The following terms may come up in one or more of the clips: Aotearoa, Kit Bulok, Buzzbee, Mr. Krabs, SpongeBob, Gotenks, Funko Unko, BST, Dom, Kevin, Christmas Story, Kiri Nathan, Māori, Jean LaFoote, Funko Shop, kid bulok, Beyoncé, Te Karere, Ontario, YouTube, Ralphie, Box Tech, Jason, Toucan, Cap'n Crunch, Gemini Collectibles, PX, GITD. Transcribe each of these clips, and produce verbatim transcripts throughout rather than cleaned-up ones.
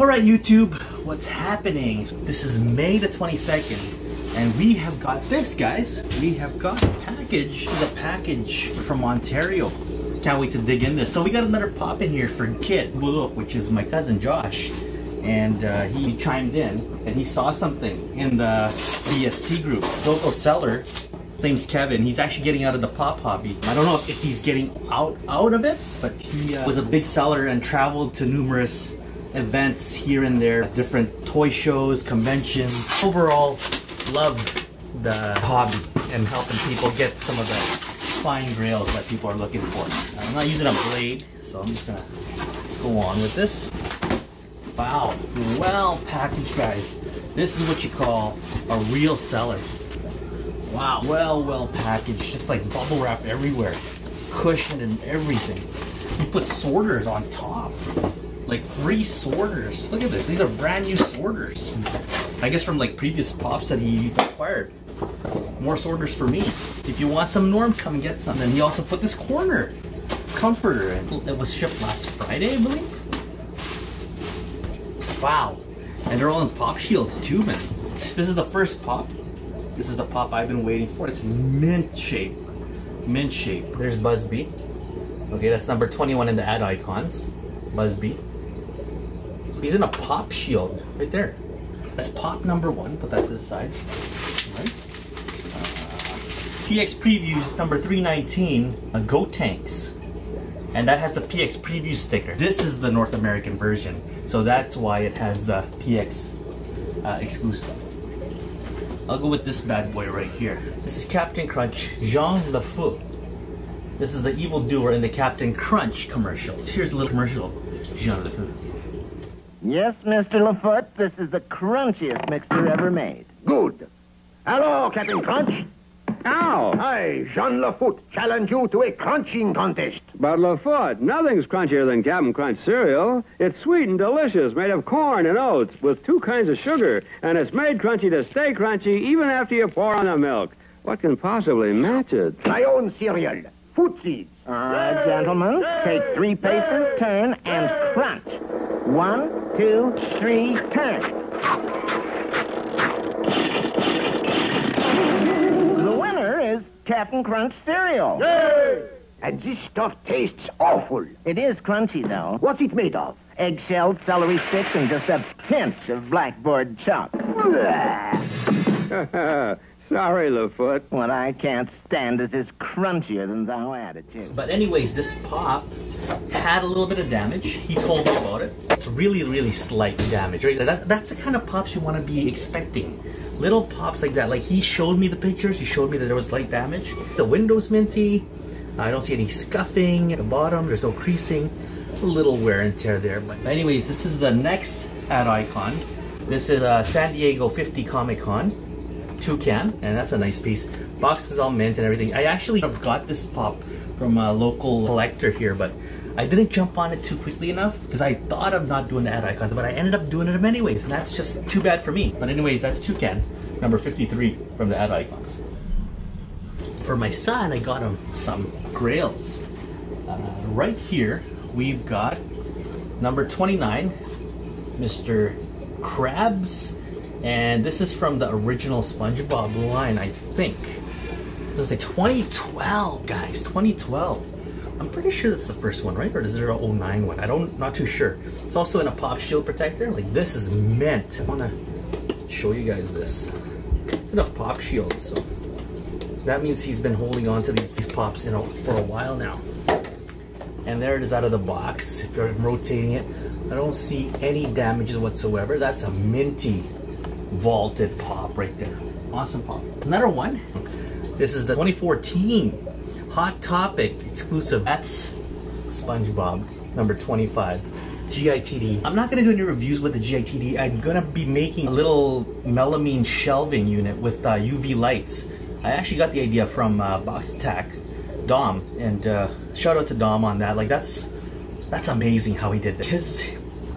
Alright YouTube, what's happening? This is May the twenty-second and we have got this, guys. We have got a package. This is a package from Ontario. Can't wait to dig in this. So we got another pop in here for Kit Bulok, which is my cousin Josh. And uh, he chimed in and he saw something in the B S T group. Local seller, his name's Kevin. He's actually getting out of the pop hobby. I don't know if he's getting out out of it, but he uh, was a big seller and traveled to numerous events here and there, different toy shows, conventions. Overall, love the hobby and helping people get some of the fine grails that people are looking for. I'm not using a blade, so I'm just gonna go on with this. Wow, well packaged, guys. This is what you call a real seller. Wow, well, well packaged. Just like bubble wrap everywhere, cushion and everything. You put sorters on top, like free sorters. Look at this. These are brand new sorters. I guess from like previous pops that he acquired. More sorters for me. If you want some, Norm, come and get some. And he also put this corner comforter in. It was shipped last Friday, I believe. Wow, and they're all in pop shields too, man. This is the first pop. This is the pop I've been waiting for. It's mint shape, mint shape. There's Buzzbee. Okay, that's number twenty-one in the ad icons. Buzzbee. He's in a pop shield right there. That's pop number one. Put that to the side. All right. Uh, P X previews number three nineteen. Uh, Gotenks. And that has the P X preview sticker. This is the North American version, so that's why it has the P X uh, exclusive. I'll go with this bad boy right here. This is Cap'n Crunch, Jean LaFoote. This is the evildoer in the Cap'n Crunch commercials. Here's a little commercial, Jean LaFoote. Yes, Mister LaFoote, this is the crunchiest mixture ever made. Good. Hello, Cap'n Crunch. Ow! I, Jean LaFoote, challenge you to a crunching contest. But LaFoote, nothing's crunchier than Cap'n Crunch cereal. It's sweet and delicious, made of corn and oats, with two kinds of sugar. And it's made crunchy to stay crunchy even after you pour on the milk. What can possibly match it? My own cereal, food seeds. All right, gentlemen, take three paces, turn, and crunch. One, two, three, turn. Cap'n Crunch cereal. Yay! And this stuff tastes awful. It is crunchy, though. What's it made of? Eggshells, celery sticks, and just a pinch of blackboard chalk. Sorry, LaFoote. What I can't stand is this crunchier than thou attitude. But anyways, this pop had a little bit of damage. He told me about it. It's really, really slight damage, right? That, that's the kind of pops you want to be expecting. Little pops like that. Like, he showed me the pictures. He showed me that there was slight damage. The window's minty. I don't see any scuffing at the bottom. There's no creasing. A little wear and tear there. But anyways, this is the next ad icon. This is uh, San Diego fifty Comic Con. Toucan, and that's a nice piece. Box is all mint and everything. I actually got this pop from a local collector here, but I didn't jump on it too quickly enough because I thought of not doing the ad icons, but I ended up doing them anyways, and that's just too bad for me. But anyways, that's Toucan, number fifty-three from the ad icons. For my son, I got him some grails. Uh, right here, we've got number twenty-nine, Mister Krabs. And this is from the original SpongeBob line, I think. It was like twenty twelve, guys, twenty twelve. I'm pretty sure that's the first one, right? Or is there a oh nine one? I don't, not too sure. It's also in a pop shield protector. Like, this is mint. I wanna show you guys this. It's in a pop shield, so that means he's been holding on to these, these pops in a, for a while now. And there it is out of the box. If you're rotating it, I don't see any damages whatsoever. That's a minty vaulted pop right there. Awesome pop. Another one. This is the twenty fourteen Hot Topic exclusive. That's SpongeBob number twenty-five. G I T D. I'm not gonna do any reviews with the G I T D. I'm gonna be making a little melamine shelving unit with uh, U V lights. I actually got the idea from uh, Box Tech, Dom, and uh, shout out to Dom on that. Like, that's that's amazing how he did that. His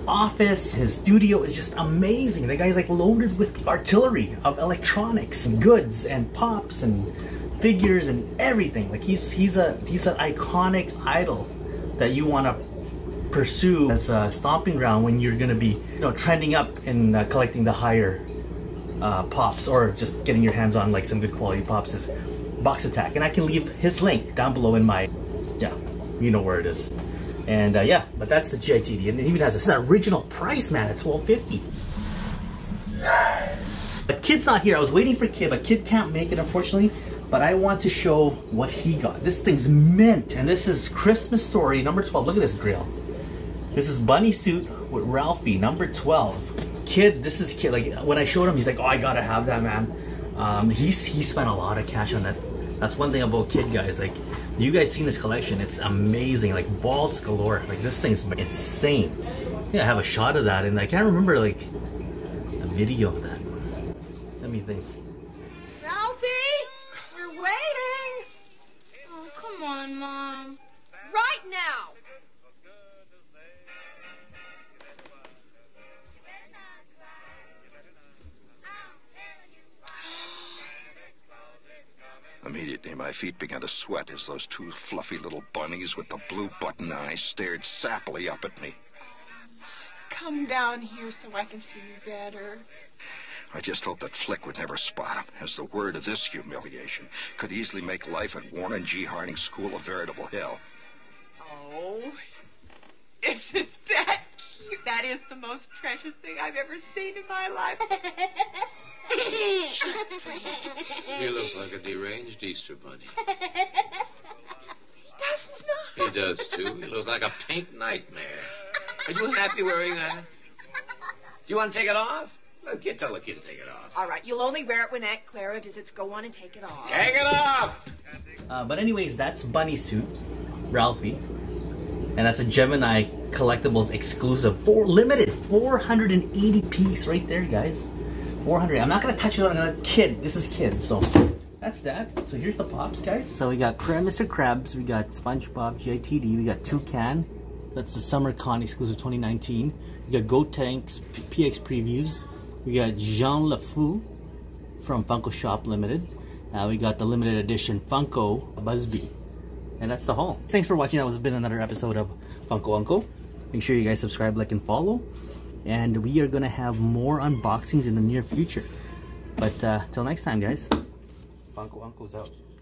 office, his studio is just amazing. The guy's like loaded with artillery of electronics and goods and pops and figures and everything. Like, he's he's a he's an iconic idol that you want to pursue as a stomping ground when you're gonna be, you know, trending up and uh, collecting the higher uh, pops, or just getting your hands on like some good quality pops, is Box Attack. And I can leave his link down below in my, yeah, you know where it is. And uh, yeah, but that's the G I T D, and it even has this original price, man, at twelve fifty. But Kid's not here. I was waiting for Kid, but Kid can't make it, unfortunately. But I want to show what he got. This thing's mint, and this is Christmas Story number twelve. Look at this grill. This is bunny suit with Ralphie, number twelve. Kid, this is Kid. Like, when I showed him, he's like, "Oh, I gotta have that, man." Um, he's he spent a lot of cash on that. That's one thing about Kid, guys. Like, you guys seen this collection? It's amazing. Like, balls galore. Like, this thing's insane. Yeah, I have a shot of that, and I can't remember like the video of that. Let me think. Ralphie, we're waiting. Oh, come on, Mom. Right now. Immediately, my feet began to sweat as those two fluffy little bunnies with the blue button eyes stared sapily up at me. Come down here so I can see you better. I just hoped that Flick would never spot him, as the word of this humiliation could easily make life at Warren and G. Harding's school a veritable hell. Oh, isn't that cute? That is the most precious thing I've ever seen in my life. He looks like a deranged Easter bunny. He does not. He does, too. He looks like a pink nightmare. Are you happy wearing that? Do you want to take it off? Look, kid, tell the kid to take it off. All right, you'll only wear it when Aunt Clara visits. Go on and take it off. Take it off! Uh, but anyways, that's bunny suit, Ralphie. And that's a Gemini Collectibles exclusive. Four, limited, four hundred eighty piece right there, guys. four hundred. I'm not gonna touch it on another Kid. This is Kid, so that's that. So here's the pops, guys. So we got Mister Krabs, we got SpongeBob, G I T D, we got Toucan. That's the Summer Con exclusive twenty nineteen. We got Gotenks, P X previews. We got Jean LaFoote from Funko Shop Limited. Uh, we got the limited edition Funko Buzzbee. And that's the haul. Thanks for watching. That was been another episode of Funko Unko. Make sure you guys subscribe, like, and follow. And we are going to have more unboxings in the near future. But uh, till next time, guys. Funko Unko's out.